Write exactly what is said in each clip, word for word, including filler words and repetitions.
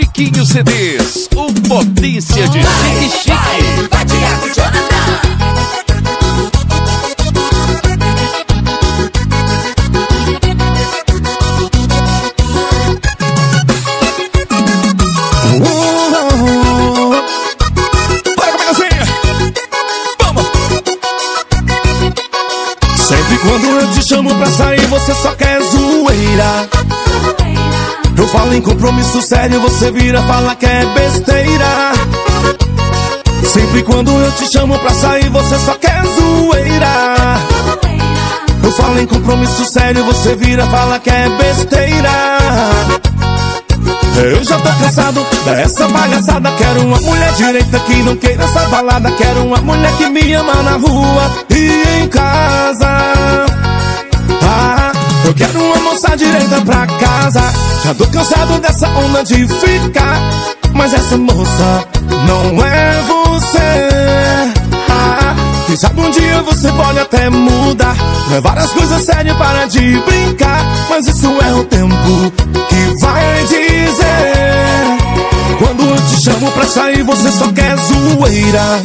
Chiquinho C Ds, o potência de chique chique. Vai, Thiago Jonathan. Uh, uh, uh. Bora, pegazinha. Vamos. Sempre quando eu te chamo pra sair, você só quer zoeira. Eu falo em compromisso sério, você vira, fala que é besteira. Sempre quando eu te chamo pra sair, você só quer zoeira. Eu falo em compromisso sério, você vira, fala que é besteira. Eu já tô cansado dessa palhaçada. Quero uma mulher direita que não queira essa balada. Quero uma mulher que me ama na rua e em casa. Ah, eu quero uma moça direita pra casa. Já tô cansado dessa onda de ficar, mas essa moça não é você. Ah, quem sabe um dia você pode até mudar, levar as coisas sérias para de brincar. Mas isso é o tempo que vai dizer. Quando eu te chamo pra sair, você só quer zoeira.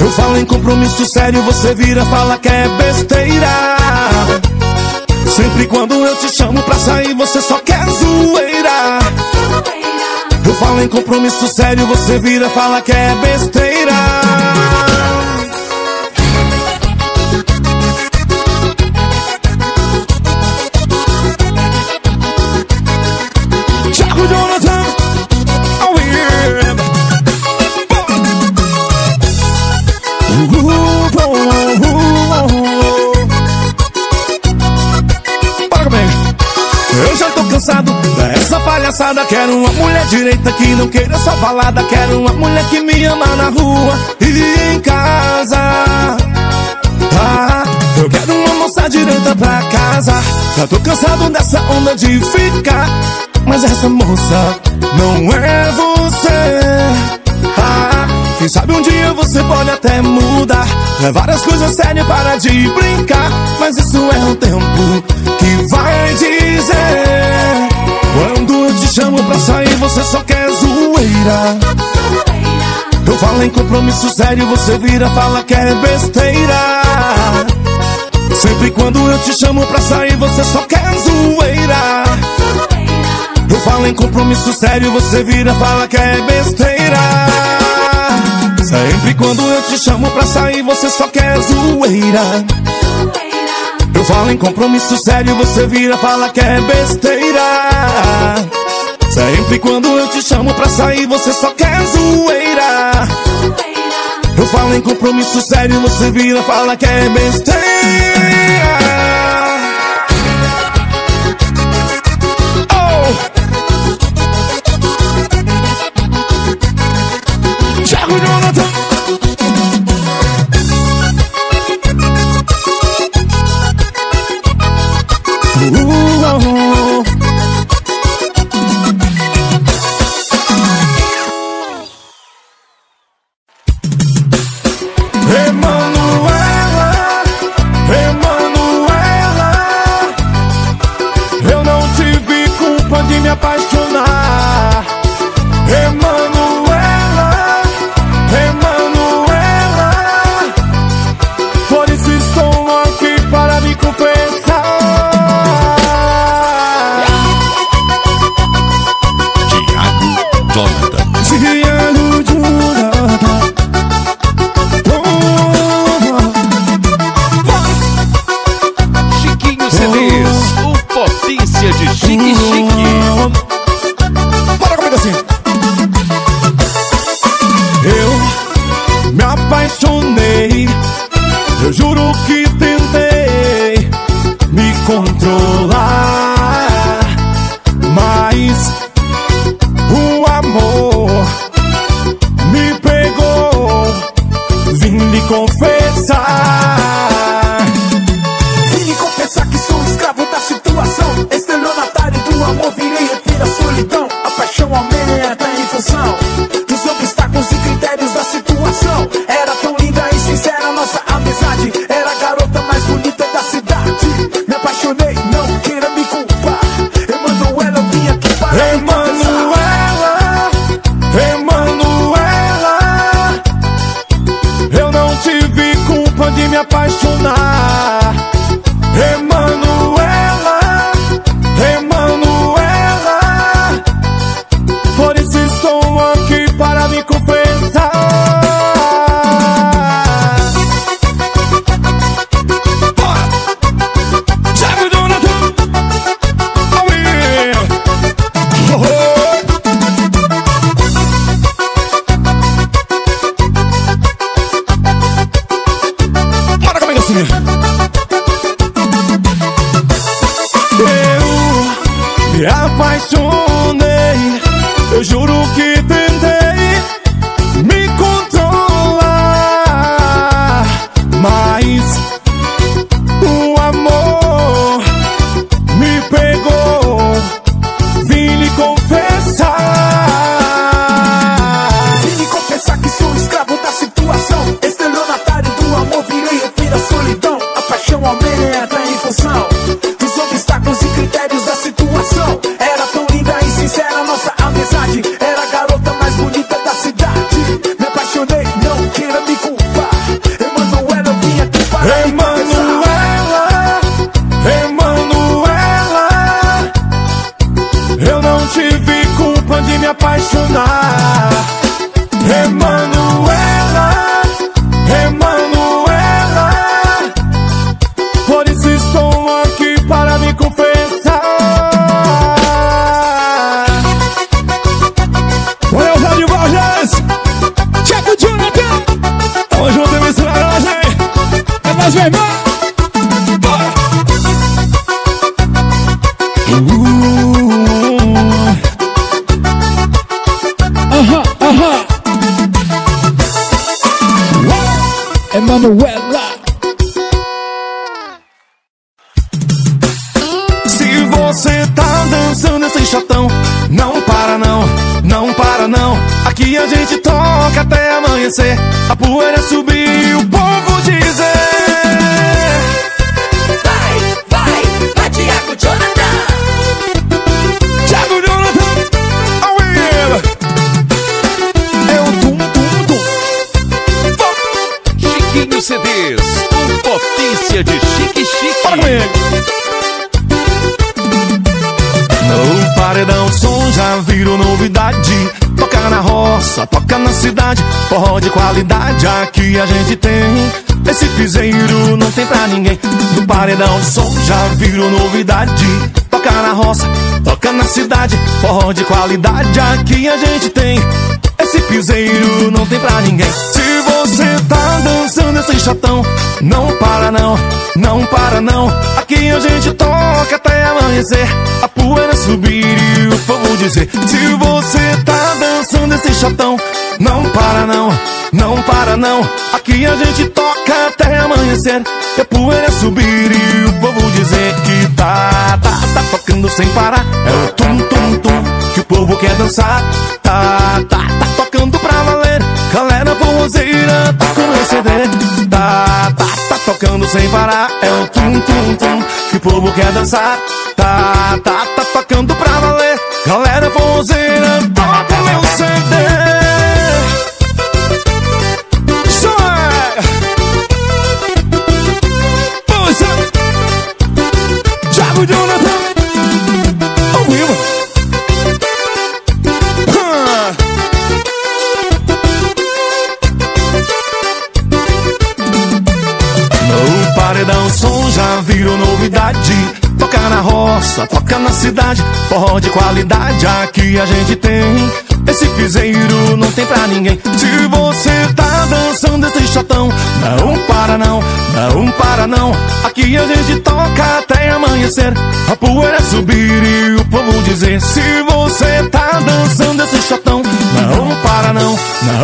Eu falo em compromisso sério, você vira, fala que é besteira. Sempre quando eu te chamo pra sair, você só quer zoeira. Eu falo em compromisso sério, você vira, fala que é besteira. Thiago Jonathan, oh yeah. Eu já tô cansado dessa palhaçada. Quero uma mulher direita que não queira só balada. Quero uma mulher que me ama na rua e em casa. Ah, eu quero uma moça direita pra casa. Já tô cansado dessa onda de ficar, mas essa moça não é você. Ah, quem sabe um dia você pode até mudar, levar as coisas sérias para de brincar. Mas isso é o tempo que vai dizer. Quando eu te chamo pra sair, você só quer zoeira. Eu falo em compromisso sério, você vira, fala que é besteira. Sempre quando eu te chamo pra sair, você só quer zoeira. Eu falo em compromisso sério, você vira, fala que é besteira. Sempre quando eu te chamo pra sair, você só quer zoeira. Eu falo em compromisso sério, você vira, fala que é besteira. Sempre quando eu te chamo pra sair, você só quer zoeira. Eu falo em compromisso sério, você vira, fala que é besteira. Controlar, mas o amor apaixonar. Emanuela, Emanuela, por isso estou aqui para me confessar. Olha o Rádio Borges, Checo o Jonathan. Tamo junto e misturado hoje, hein? É nós, meu irmão. Manuela. Se você tá dançando esse chatão, não para não, não para não. Aqui a gente toca até amanhecer, a poeira subir e o povo dizer: vai, vai, vai, Thiago Jonathan, Thiago Jonathan, oh yeah. Eu tum tum tum vou. Chiquinho C Ds, com potência de chique chique. Para no paredão, o som já virou novidade. Toca na roça, toca na cidade, forró de qualidade aqui a gente tem. Esse piseiro não tem pra ninguém. No paredão, o som já virou novidade. Toca na roça, toca na cidade, forró de qualidade aqui a gente tem. Esse piseiro não tem pra ninguém. Se você tá dançando esse chatão, não para não, não para não. Aqui a gente toca até amanhecer, a poeira subir e o povo dizer. Se você tá dançando esse chatão, não para não, não para não. Aqui a gente toca até amanhecer, a poeira subir e o povo dizer. Que tá, tá, tá tocando sem parar, é o tum, tum, tum que o povo quer dançar. Tá, tá, tá tocando pra valer, galera forrozeira tá com o C D. Tá, tá, tá tocando sem parar, é o tum, tum, tum que o povo quer dançar. Tá, tá, tá tocando pra valer, galera forrozeira tá com meu C D. Isso é puxa Thiago Jonathan. O som já virou novidade. Toca na roça, toca na cidade, forró de qualidade aqui a gente tem. Esse piseiro não tem pra ninguém. Se você tá dançando esse chatão, não para não, não para não. Aqui a gente toca até amanhecer, a poeira subir e o povo dizer. Se você tá dançando esse chatão, não para não,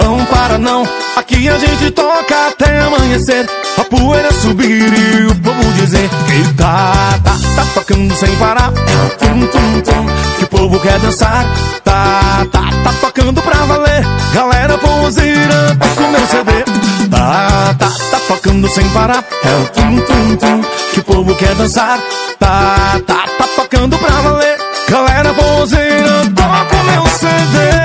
não para não. Aqui a gente toca até amanhecer, a poeira subir e o povo dizer. Que tá, tá, tá tocando sem parar, é o tum, tum, tum que o povo quer dançar. Tá, tá, tá tocando pra valer, galera forrozeira tá com meu C D. Tá, tá, tá tocando sem parar, é o tum, tum, tum que o povo quer dançar. Tá, tá, tá tocando pra valer, galera forrozeira tá com meu C D.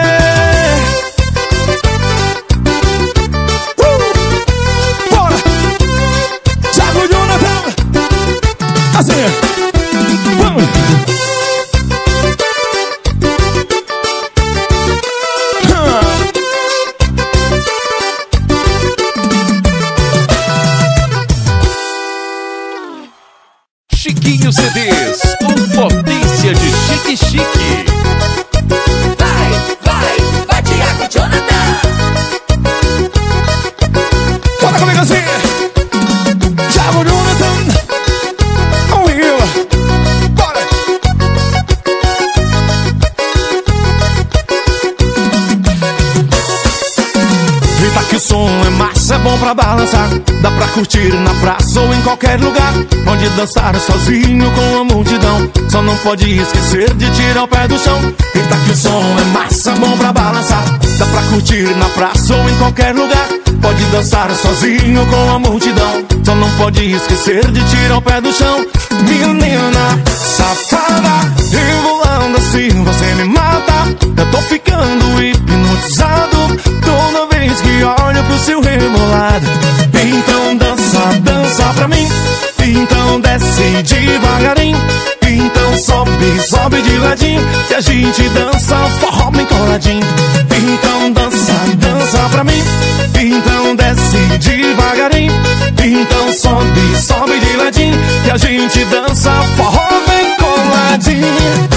Assim, vamos. Chiquinho C Ds, com potência de chique chique. Vai, vai, vai Thiago Jonathan. Fala comigo assim. O som é massa, é bom pra balançar, dá pra curtir na praça ou em qualquer lugar. Pode dançar sozinho com a multidão, só não pode esquecer de tirar o pé do chão. Eita que o som é massa, é bom pra balançar, dá pra curtir na praça ou em qualquer lugar. Pode dançar sozinho com a multidão, só não pode esquecer de tirar o pé do chão. Menina safada, rebolando assim você me mata. Eu tô ficando hipnotizado toda vez que olho pro seu rebolado. Então dança, dança pra mim, então desce devagarinho, então sobe, sobe de ladinho, que a gente dança forró bem coladinho. jardim. Então dança, dança pra mim. Então desce devagarinho. Então sobe, sobe de ladinho, que a gente dança forró bem coladinho.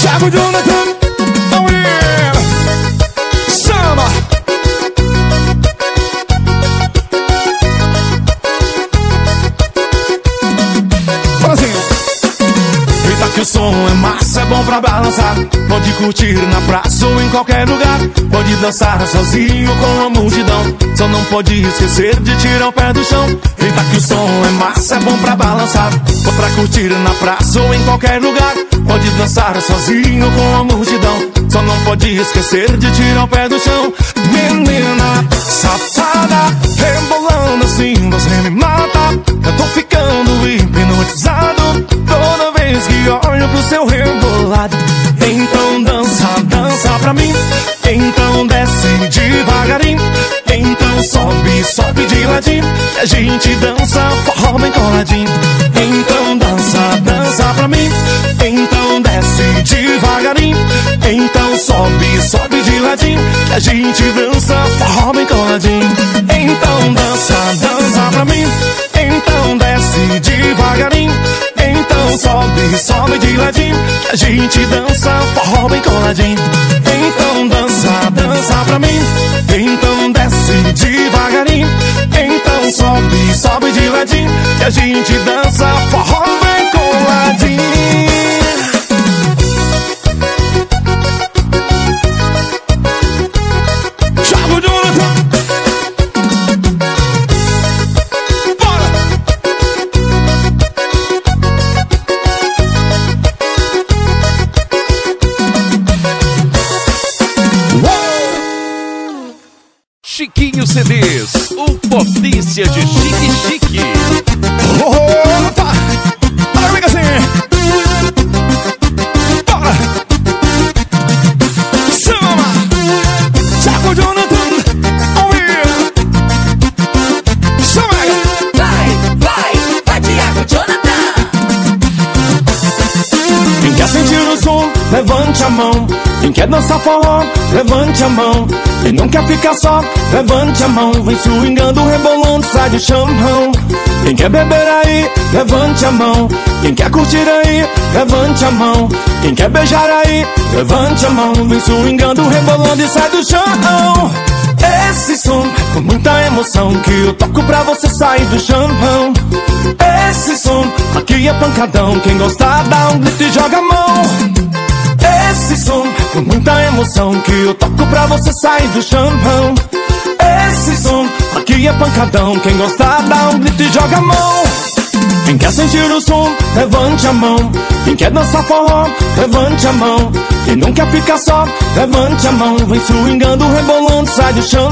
Thiago Jonathan, oh yeah, chama! Brasil. Eita que o som é massa, é bom pra balançar. Pode curtir na praça ou em qualquer lugar. Pode dançar sozinho com a multidão. Só não pode esquecer de tirar o pé do chão. Eita que o som é massa, é bom pra balançar. Bom pra curtir na praça ou em qualquer lugar. Pode dançar sozinho com a multidão. Só não pode esquecer de tirar o pé do chão. Menina safada, rebolando assim você me mata. Eu tô ficando hipnotizado toda vez que olho pro seu rebolado. Então dança, dança pra mim. Então desce devagarinho. Então sobe, sobe de ladinho, a gente dança forró bem coladinho. Então dança, dança pra mim. Então desce devagarinho. Então sobe, sobe de ladinho, a gente dança forró bem coladinho. Então dança, dança pra mim. Então desce devagarinho. Então sobe, sobe de ladinho, a gente dança forró bem coladinho. Então dança, dança pra mim. Então desce devagarinho. Então sobe, sobe de ladinho, que a gente dança forró bem coladinho. Chiquinho C Ds, o potência de Chique Chique. Opa! Bora, amiga, assim! Bora! Chama! Thiago Jonathan! Ouviu! Chama! Vai, vai, vai, Thiago Jonathan! Quem quer sentir o som, levante a mão. Quem quer dançar forró, levante a mão. Quem não quer ficar só, levante a mão. Vem swingando, rebolando, sai do chão. Quem quer beber aí, levante a mão. Quem quer curtir aí, levante a mão. Quem quer beijar aí, levante a mão. Vem swingando, rebolando e sai do chão. Esse som é com muita emoção que eu toco pra você sair do chão. Esse som aqui é pancadão. Quem gostar dá um grito e joga a mão. Esse som, com muita emoção, que eu toco pra você sair do chão. Esse som, aqui é pancadão. Quem gostar dá um grito e joga a mão. Quem quer sentir o som, levante a mão. Quem quer dançar forró, levante a mão. Quem não quer ficar só, levante a mão. Vem swingando, rebolando, sai do chão.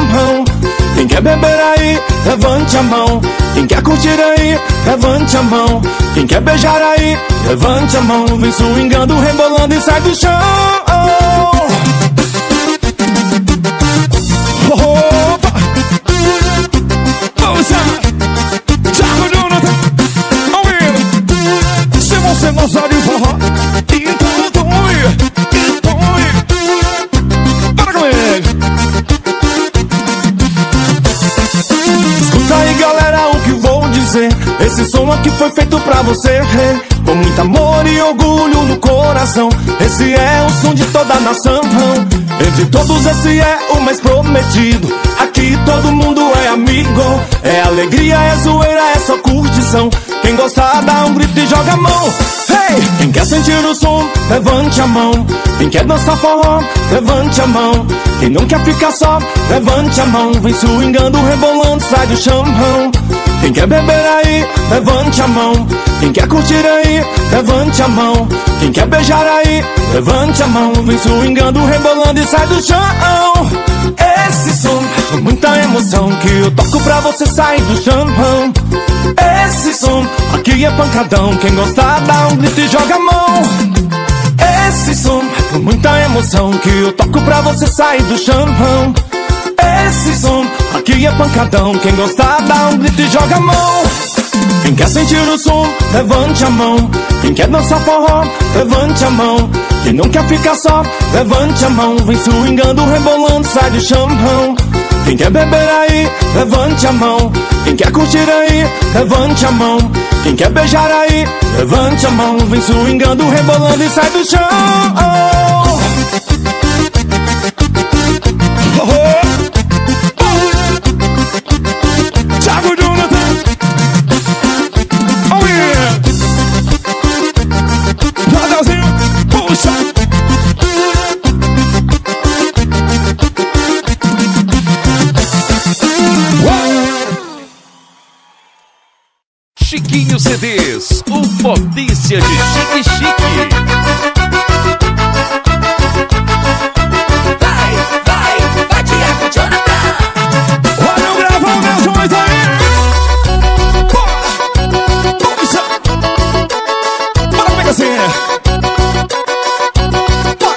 Quem quer beber aí, levante a mão. Quem quer curtir aí, levante a mão. Quem quer beijar aí, levante a mão. Vem swingando, rebolando e sai do chão. Opa! Vamos lá! Thiago Jonathan! Ouviu! Se você não sabe o forró, então tome! Esse som aqui foi feito pra você, com muito amor e orgulho no coração. Esse é o som de toda a nação. Entre todos esse é o mais prometido. Aqui todo mundo é amigo. É alegria, é zoeira, é só curtição. Quem gostar dá um grito e joga a mão. Hey! Quem quer sentir o som, levante a mão. Quem quer dançar forró, levante a mão. Quem não quer ficar só, levante a mão. Vem swingando, rebolando, sai do chão. Quem quer beber aí, levante a mão. Quem quer curtir aí, levante a mão. Quem quer beijar aí, levante a mão. Vem swingando, rebolando e sai do chão. Esse som é muita emoção que eu toco pra você sair do chão. Esse som aqui é pancadão. Quem gostar dá um grito e joga a mão. Esse som é com muita emoção que eu toco pra você sair do chão. Esse som aqui é pancadão. Quem gostar dá um grito e joga a mão. Quem quer sentir o som, levante a mão. Quem quer dançar forró, levante a mão. Quem não quer ficar só, levante a mão. Vem swingando, rebolando, sai do chão. Quem quer beber aí, levante a mão. Quem quer curtir aí, levante a mão. Quem quer beijar aí, levante a mão. Vem swingando, rebolando e sai do chão. Chiquinho C Ds, o potência de Chique Chique. Vai, vai, vai, Tiago Jonathan. Olha o gravão das ruas aí. Bora, bora, bora, pega assim. Bora.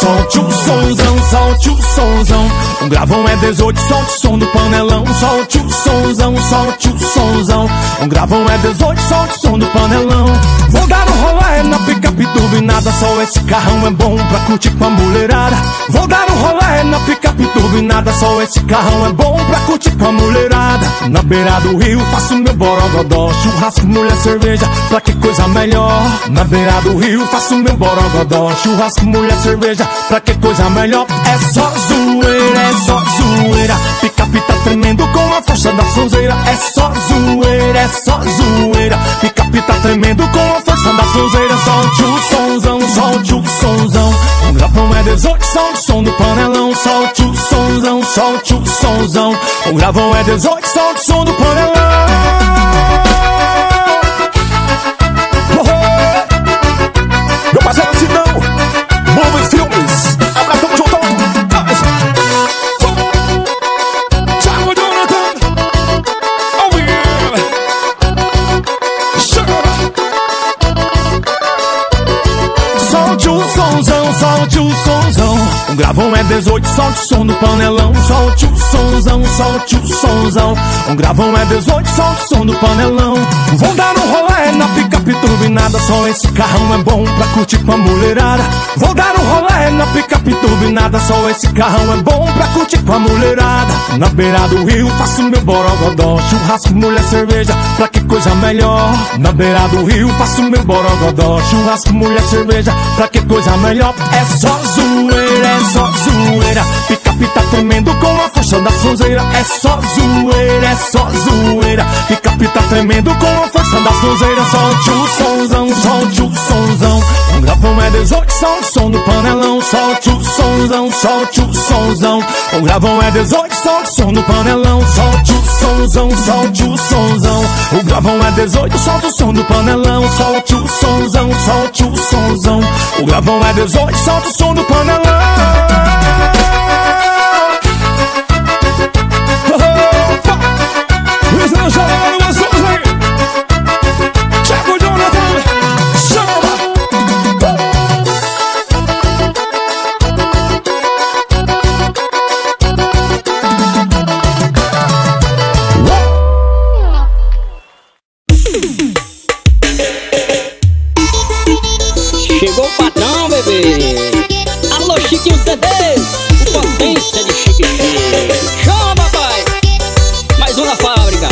Solte o somzão, solte o somzão. O gravão é dezoito, solte o som do panelão. Solte o somzão, solte o somzão. O gravão é dezoito, solte o som do panelão. Vou dar um rolé na picape turbinada. Só esse carrão é bom pra curtir com a mulherada. Vou dar um rolé na picape turbinada. Só esse carrão é bom pra curtir com a mulherada. Na beira do rio faço meu borogodó. Churrasco, mulher, cerveja, pra que coisa melhor. Na beira do rio faço meu borogodó. Churrasco, mulher, cerveja, pra que coisa melhor. É só zoeira, é só zoeira, picape tá tremendo com a força da sonzeira. É só zoeira, é só zoeira, picape tá tremendo com a força da sonzeira. Solte o somzão, solte o somzão. O gravão é dezoito, solte o som do panelão. Solte o somzão, solte o somzão. O gravão é dezoito, solte o som do panelão. O gravão é dezoito, solte o som do panelão. Solte o somzão, solte o somzão. O gravão é dezoito, solte o som do panelão. Vou dar um rolé na picape turbinada. Só esse carrão é bom pra curtir com a mulherada. Vou dar um rolé na picape turbinada. Só esse carrão é bom pra curtir com a mulherada. Na beira do rio faço meu borogodó. Churrasco, mulher, cerveja, pra que coisa melhor. Na beira do rio faço meu borogodó. Churrasco, mulher, cerveja, pra que coisa melhor. É só zoeira, é só zoeira, picape tá tremendo com a força da sonzeira. É só zoeira, é só zoeira, picape tá tremendo com a força da sonzeira. Solte o somzão, solte o somzão. O gravão é dezoito, solte o som do panelão. Solte o somzão, solte o somzão. O gravão é dezoito, solte o som do panelão. Solte o somzão, solte o somzão. O gravão é dezoito, solte o som do panelão. Solte o somzão, solte o somzão. O gravão é dezoito, solte o som do panelão. Chegou o patrão, bebê. Alô, Chiquinho C Ds. Potência de Chique Chique. Chama, papai. Mais um na fábrica.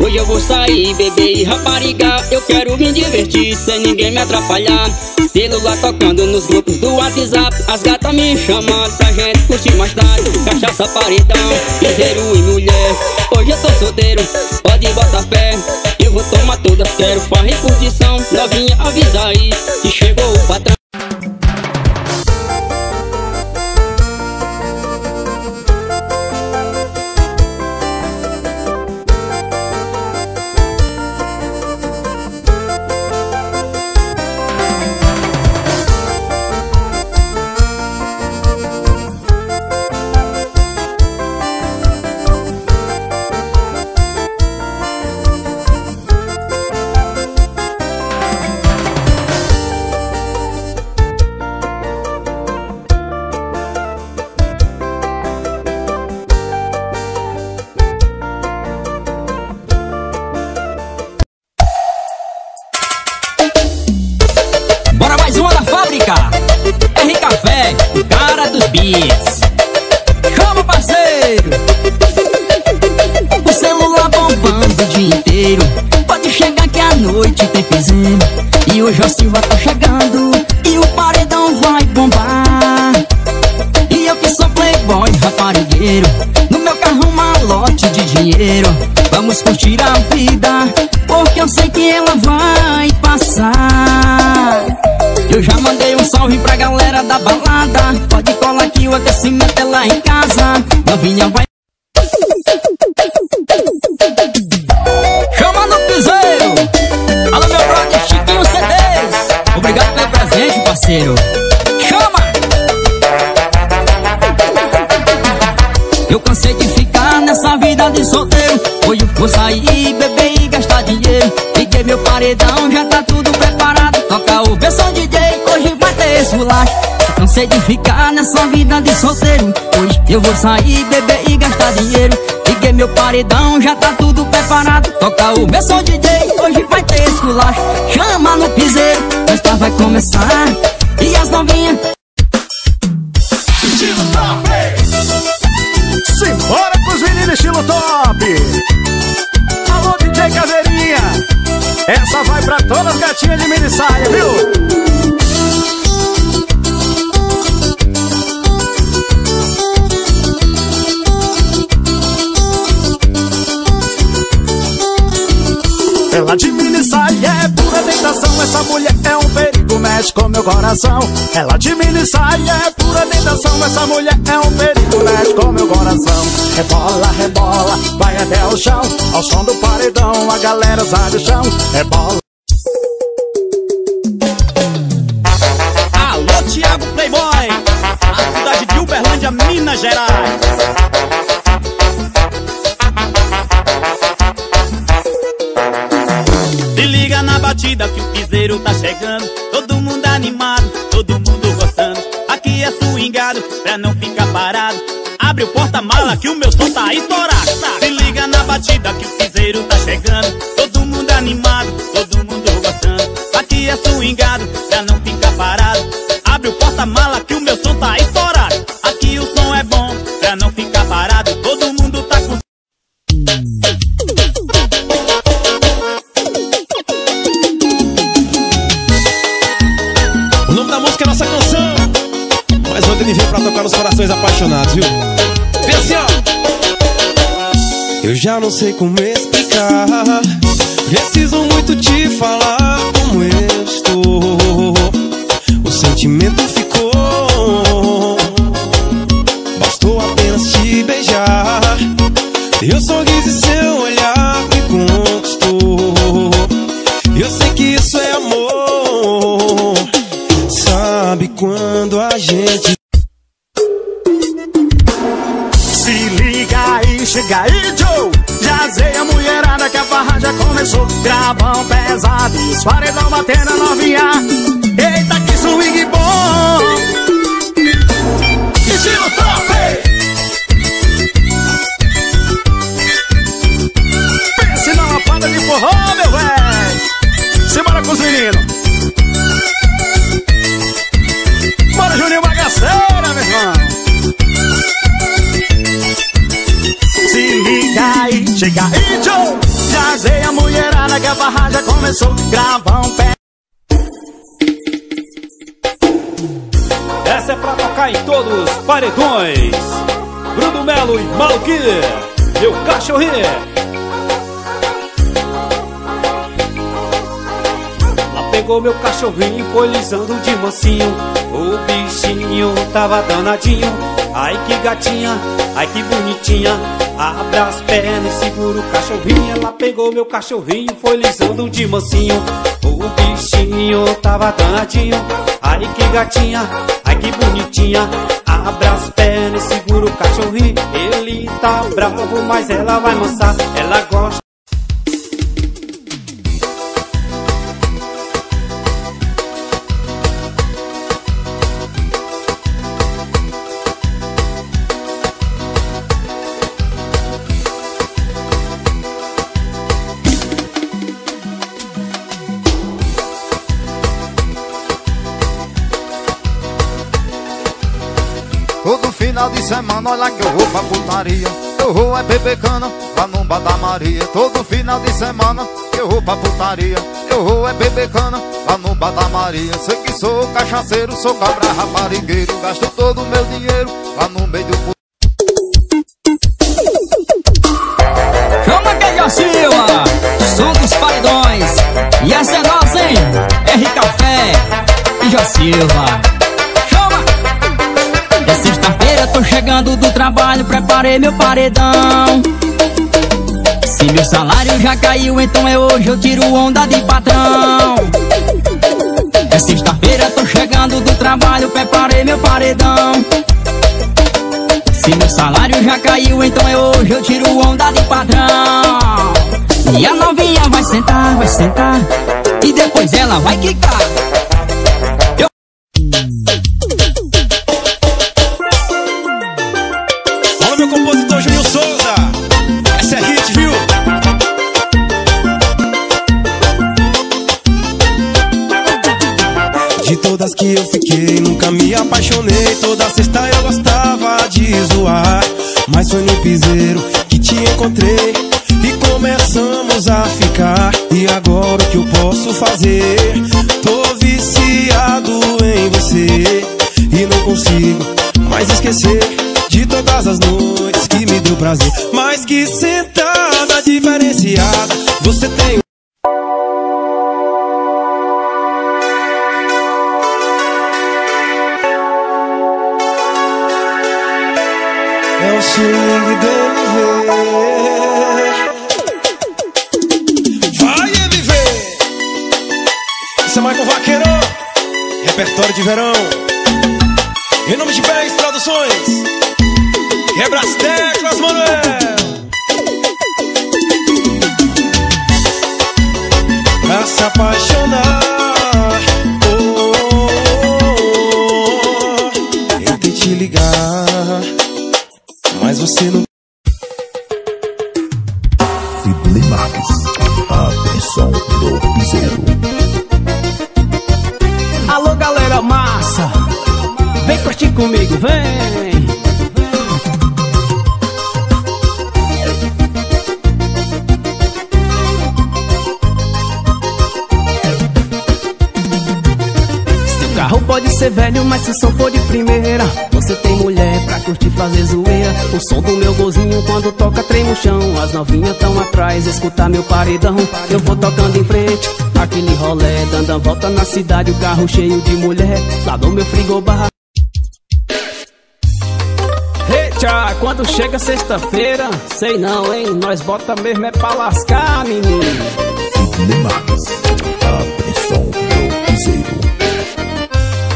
Hoje eu vou sair, bebê e rapariga. Eu quero me divertir sem ninguém me atrapalhar. Celular tocando nos grupos do WhatsApp. As gatas me chamando pra gente curtir mais tarde. Cachaça, paredão, piseiro e mulher. Hoje eu tô solteiro, pode botar pé. Eu vou tomar todas, quero farra e curtição. Novinha, avisa aí que chegou o patrão. fazendo. E o Jô Silva tá chegando e o paredão vai bombar. E eu que sou playboy raparigueiro, no meu carro um malote de dinheiro. Vamos curtir a vida, porque eu sei que ela vai passar. Eu já mandei um salve pra galera da balada, pode colar que o aquecimento é lá em casa. Novinha vai chamando o piseiro. Alô, meu brother Chiquinho C dez, obrigado pelo presente, parceiro. Chama! Eu cansei de ficar nessa vida de solteiro. Hoje vou sair, beber e gastar dinheiro. Liguei meu paredão, já tá tudo preparado. Toca o versão D J, hoje vai ter esse bolacho. Cansei de ficar nessa vida de solteiro. Hoje eu vou sair, beber e gastar dinheiro. Liguei meu paredão, já tá tudo preparado. Toca o meu som D J, hoje vai ter esculacho. Chama no piseiro, festa vai começar. E as novinhas estilo top. Simbora com os meninos estilo top. Alô D J Caveirinha, essa vai pra todas as gatinhas de mini saia, viu? Ela de mini saia é pura tentação, essa mulher é um perigo, mexe com meu coração. Ela de mini saia é pura tentação, essa mulher é um perigo, mexe com meu coração. Rebola, rebola, vai até o chão, ao som do paredão, a galera sai do chão. Rebola. Alô, Thiago Playboy, a cidade de Uberlândia, Minas Gerais. Que o piseiro tá chegando, todo mundo animado, todo mundo gostando. Aqui é swingado, pra não ficar parado. Abre o porta-mala que o meu som tá estourado. Se liga na batida que o piseiro tá chegando, todo mundo animado, todo mundo gostando. Aqui é swingado, pra não ficar parado. Abre o porta-mala que o meu som tá estourado. Aqui o som é bom, pra não ficar parado. Todo mundo tá com... Pra tocar nos corações apaixonados, viu? Eu já não sei como explicar, preciso muito te falar como eu estou. O sentimento ficou, bastou apenas te beijar. Teu sorriso e seu olhar me conquistou. Eu sei que isso é amor. Sabe quando a gente... Chega aí, Joe, já sei a mulherada que a barra já começou. Gravão pesado, os paredão batendo a novinha. Eita, que swing bom! Estilo top! Pense numa fada de forró, meu velho! Simbora com os meninos! Bora, Juninho Bagaceira, meu irmão! Chega aí, Joe, já sei a mulherada que a barra já começou. Gravar um pé. Essa é pra tocar em todos os paredões. Bruno Melo e Malqui, meu cachorrinho. Ela pegou meu cachorrinho e foi lisando de mansinho. O bichinho tava danadinho. Ai que gatinha, ai que bonitinha. Abra as pernas e segura o cachorrinho. Ela pegou meu cachorrinho, foi lisando de mansinho. O bichinho tava danadinho. Ai que gatinha, ai que bonitinha. Abra as pernas e segura o cachorrinho. Ele tá bravo, mas ela vai mançar. Ela gosta. Final de semana, olha que eu vou pra putaria. Eu vou é beber cana, lá no bar da Maria. Todo final de semana eu vou pra putaria, eu vou é beber cana lá no bar da Maria. Sei que sou cachaceiro, sou cabra raparigueiro, gasto todo o meu dinheiro lá no meio do puto. Chama que é Silva, som dos paredões. E essa é nós, hein? R Café e Jô Silva. Chama! É sexta-feira, tô chegando do trabalho, preparei meu paredão. Se meu salário já caiu, então é hoje eu tiro onda de patrão. É sexta-feira, tô chegando do trabalho, preparei meu paredão. Se meu salário já caiu, então é hoje eu tiro onda de patrão. E a novinha vai sentar, vai sentar, e depois ela vai quicar. Olha meu compositor Júnior Souza, essa é hit, viu? De todas que eu fiquei, nunca me apaixonei. Toda sexta eu gostava de zoar, mas foi no piseiro que te encontrei e começamos a ficar. E agora o que eu posso fazer? Tô viciado em você e não consigo mais esquecer de todas as noites que me deu prazer. Mas que sentada diferenciada você tem. É o swing do M V. Vai M V! Isso é Michael Vaqueiro, repertório de verão. Em nome de Pés Traduções, quebra as teclas, Manuel. Pra se apaixonar, oh, oh, oh. Eu tentei te ligar, mas você não. Fible Marques, a versão do piseiro. Alô galera massa, vem curtir comigo, vem. Seu carro pode ser velho, mas se o som for de primeira, você tem mulher pra curtir, fazer zoeira. O som do meu golzinho quando toca treme o chão. As novinhas tão atrás, escuta meu paredão. Eu vou tocando em frente, aquele rolê, dando a volta na cidade, o carro cheio de mulher, lá no meu frigobar. Eita, quando chega sexta-feira, sei não, hein, nós bota mesmo é pra lascar, menino. A pressão do piseiro.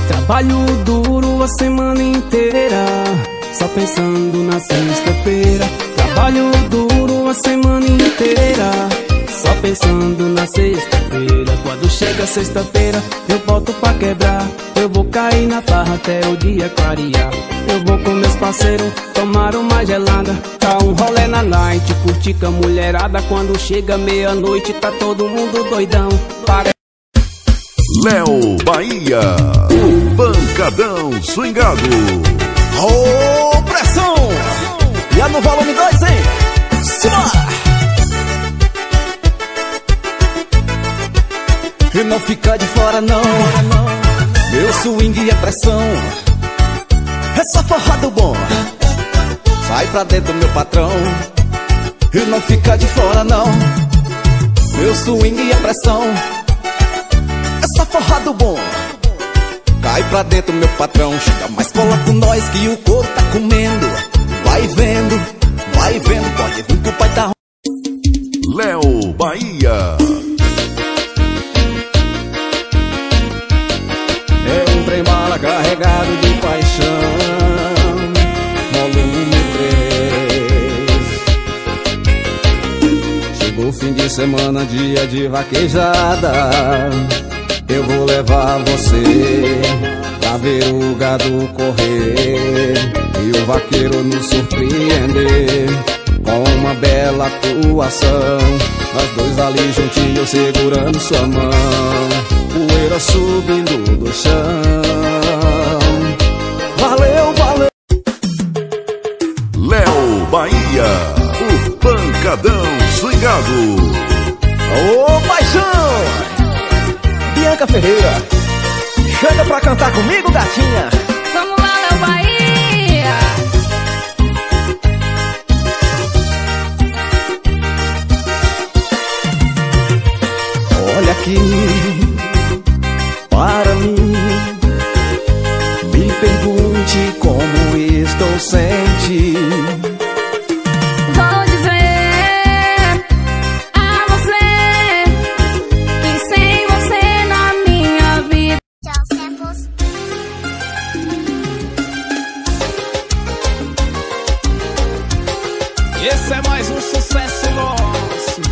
Trabalho duro a semana inteira, só pensando na sexta-feira. Trabalho duro a semana inteira, só pensando na sexta-feira. Quando chega sexta-feira, eu boto pra quebrar. Eu vou cair na farra até o dia clarear. Eu vou com meus parceiros tomar uma gelada, tá um rolê na night, curtir com a mulherada. Quando chega meia-noite, tá todo mundo doidão. Para Léo Bahia, o Pancadão Swingado. Ô, oh, pressão! E é no volume dois, hein? Simbora! E não fica de fora, não. Meu swing é pressão. É só forrado bom. Sai pra dentro, meu patrão. E não fica de fora, não. Meu swing é pressão. Essa forrado bom, cai pra dentro meu patrão. Chega mais, cola com nós que o couro tá comendo. Vai vendo, vai vendo, pode vir que o pai tá. Léo Bahia. É um trem bala carregado de paixão, volume três. Chegou o fim de semana, dia de vaquejada. Eu vou levar você pra ver o gado correr e o vaqueiro nos surpreender com uma bela atuação. Nós dois ali juntinhos segurando sua mão, poeira subindo do chão. Valeu, valeu. Léo Bahia, o Pancadão Swingado. Ô, paixão! Bianca Ferreira, chega pra cantar comigo, gatinha. Vamos lá, Léo Bahia. Olha aqui para mim, me pergunte como estou sentindo. Esse é mais um sucesso nosso.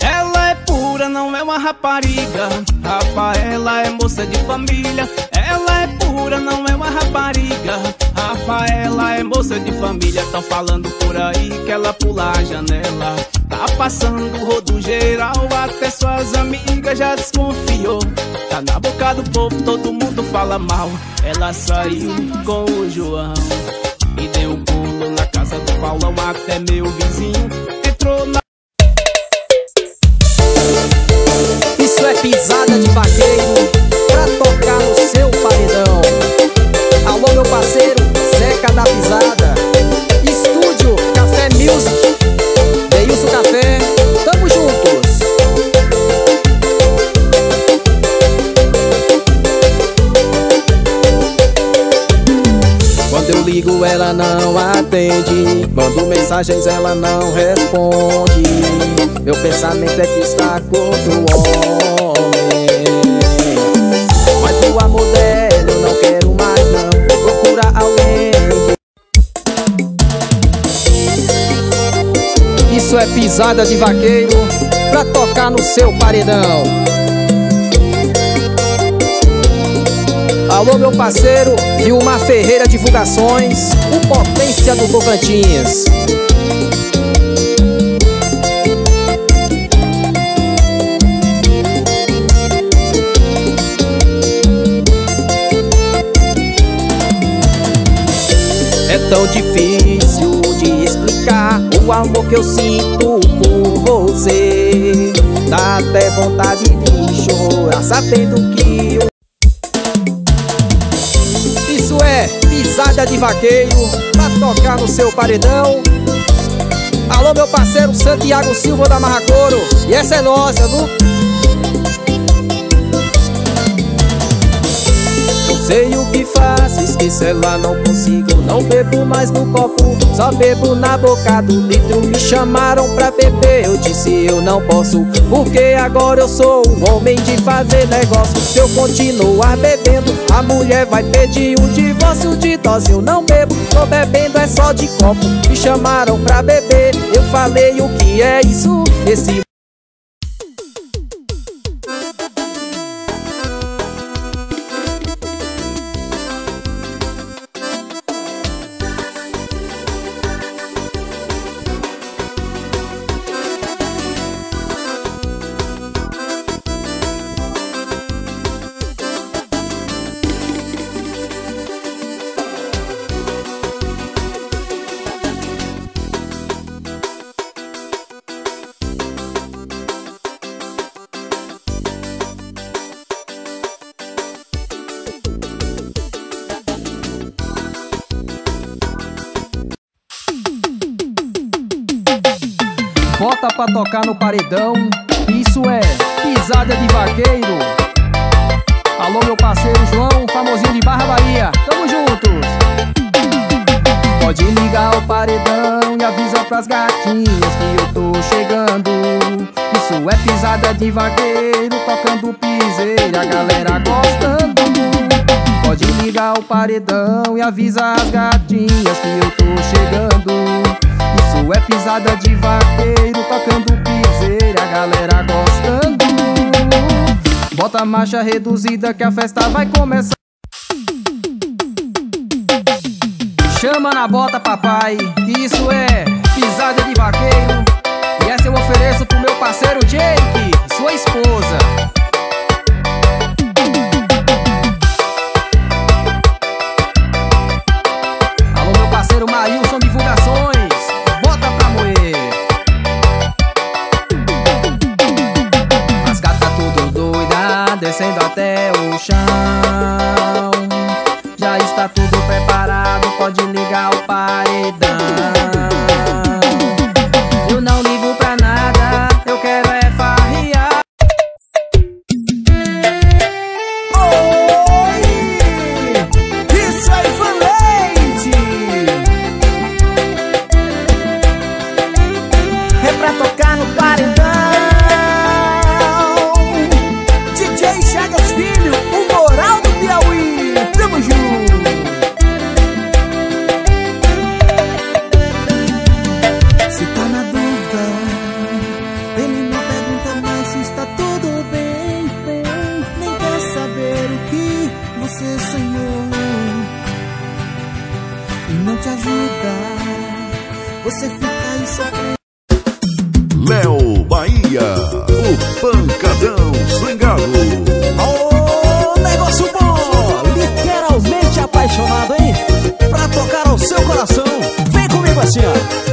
Ela é pura, não é uma rapariga. Rafaela é moça de família. Ela é pura, não é uma rapariga. Rafaela é moça de família. Tão falando por aí que ela pula a janela. Tá passando o rodo geral, até suas amigas já desconfiou. Tá na boca do povo, todo mundo fala mal. Ela saiu com o João e deu um pulo na casa do Paulão, até meu vizinho entrou na... Isso é pisada de vaqueiro pra tocar no seu paredão. Alô, meu parceiro, Zeca da Pisada, Estúdio Café Music, Deilson Café, tamo juntos. Quando eu ligo ela não atende, mando mensagens ela não responde. Meu pensamento é que está com outro homem, mas o amor dela eu não quero mais não. Vou procurar alguém. Isso é pisada de vaqueiro pra tocar no seu paredão. Alô, meu parceiro, Vilmar Ferreira Divulgações, o Potência do Tocantins. É tão difícil de explicar o amor que eu sinto por você. Dá até vontade de chorar sabendo que eu... Isso é pisada de vaqueiro pra tocar no seu paredão. Alô, meu parceiro Santiago Silva da Marracouro, e essa é nossa, viu? Não sei o que faço, esquecer ela não consigo. Não bebo mais no copo, só bebo na boca do litro. Me chamaram pra beber, eu disse eu não posso, porque agora eu sou um homem de fazer negócio. Se eu continuar bebendo, a mulher vai pedir um divórcio de dose. Eu não bebo, tô bebendo é só de copo. Me chamaram pra beber, eu falei o que é isso? Esse... Bota pra tocar no paredão, isso é pisada de vaqueiro. Alô, meu parceiro João, famosinho de Barra Bahia, tamo juntos. Pode ligar o paredão e avisa pras gatinhas que eu tô chegando. Isso é pisada de vaqueiro, tocando piseiro, a galera gostando. Pode ligar o paredão e avisa as gatinhas que eu tô chegando. Isso é pisada de vaqueiro, tocando piseiro, a galera gostando. Bota a marcha reduzida que a festa vai começar. Chama na bota, papai, que isso é pisada de vaqueiro. E essa eu ofereço pro meu parceiro Jake, sua esposa. Alô, meu parceiro Maílson Divulgações. Bota pra moer. descendo até o chão. Já está tudo preparado, pode ligar o paredão. Eu não ligo pra nada, eu quero é farrear. Oi! Isso é valente! É pra tocar no paredão. Você fica aí sofrendo. Léo Bahia, o pancadão zangado. Ô, negócio bom, literalmente apaixonado, hein? Pra tocar ao seu coração, vem comigo assim, ó.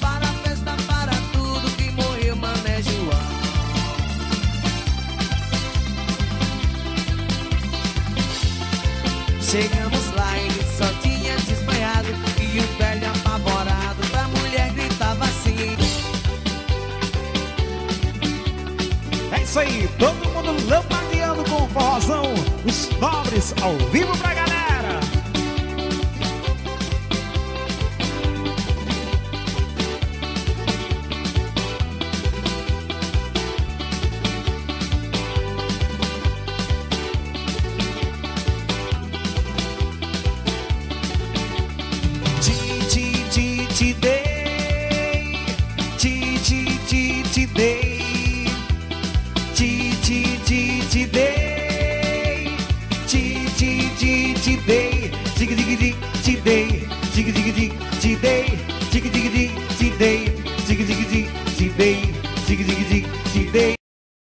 Para a festa, para tudo que morreu, manejo ar. Chegamos lá e ele só tinha desmaiado, e o velho apavorado da mulher gritava assim. É isso aí, todo mundo lambadeando com o forrozão, os nobres ao vivo pra galera. Te dei, te, te, te dei.